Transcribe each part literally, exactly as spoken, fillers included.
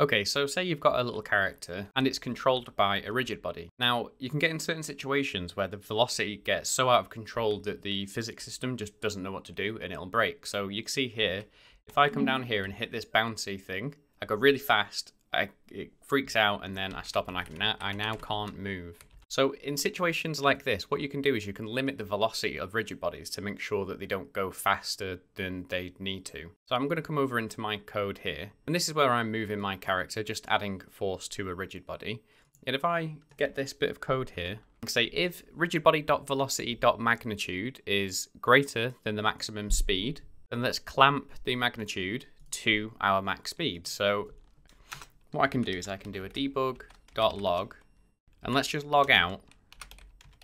Okay, so say you've got a little character and it's controlled by a rigid body. Now, you can get in certain situations where the velocity gets so out of control that the physics system just doesn't know what to do and it'll break. So you can see here, if I come down here and hit this bouncy thing, I go really fast, I, it freaks out, and then I stop and I, can now, I now can't move. So in situations like this, what you can do is you can limit the velocity of rigid bodies to make sure that they don't go faster than they need to. So I'm going to come over into my code here, and this is where I'm moving my character, just adding force to a rigid body. And if I get this bit of code here, I can say if rigidbody.velocity.magnitude is greater than the maximum speed, then let's clamp the magnitude to our max speed. So what I can do is I can do a debug.log. And let's just log out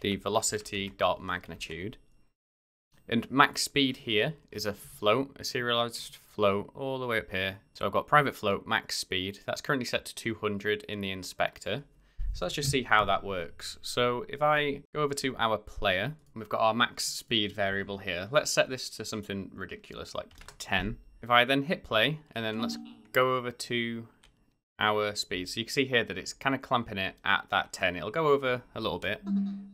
the velocity.magnitude. And max speed here is a float, a serialized float all the way up here. So I've got private float, max speed. That's currently set to two hundred in the inspector. So let's just see how that works. So if I go over to our player, we've got our max speed variable here. Let's set this to something ridiculous like ten. If I then hit play, and then let's go over to our speed. So you can see here that it's kind of clamping it at that ten. It'll go over a little bit,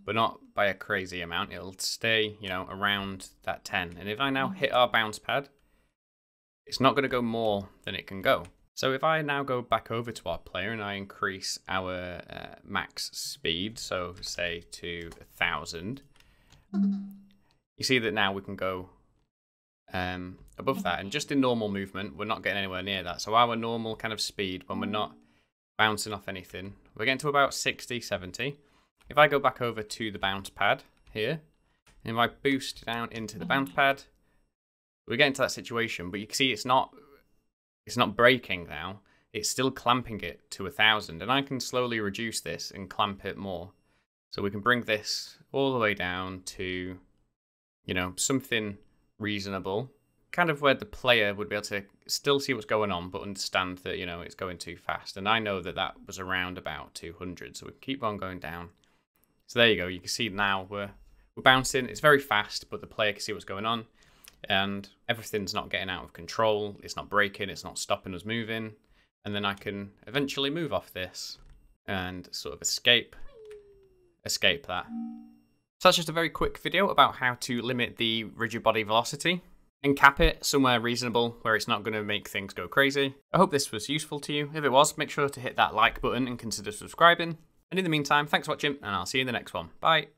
but not by a crazy amount. It'll stay, you know, around that ten. And if I now hit our bounce pad, it's not going to go more than it can go. So if I now go back over to our player and I increase our uh, max speed, so say to one thousand, you see that now we can go Um, above that, and just in normal movement we're not getting anywhere near that. So our normal kind of speed, when we're not bouncing off anything, we're getting to about sixty, seventy. If I go back over to the bounce pad here, and if I boost down into the bounce pad, we're getting to that situation, but you can see it's not it's not breaking now. It's still clamping it to a thousand, and I can slowly reduce this and clamp it more. So we can bring this all the way down to, you know, something reasonable, kind of where the player would be able to still see what's going on, but understand that, you know, it's going too fast. And I know that that was around about two hundred, so we can keep on going down. So there you go. You can see now we're we're bouncing. It's very fast, but the player can see what's going on, and everything's not getting out of control. It's not breaking. It's not stopping us moving. And then I can eventually move off this and sort of escape, escape that. So that's just a very quick video about how to limit the rigid body velocity and cap it somewhere reasonable where it's not going to make things go crazy. I hope this was useful to you. If it was, make sure to hit that like button and consider subscribing. And in the meantime, thanks for watching, and I'll see you in the next one. Bye.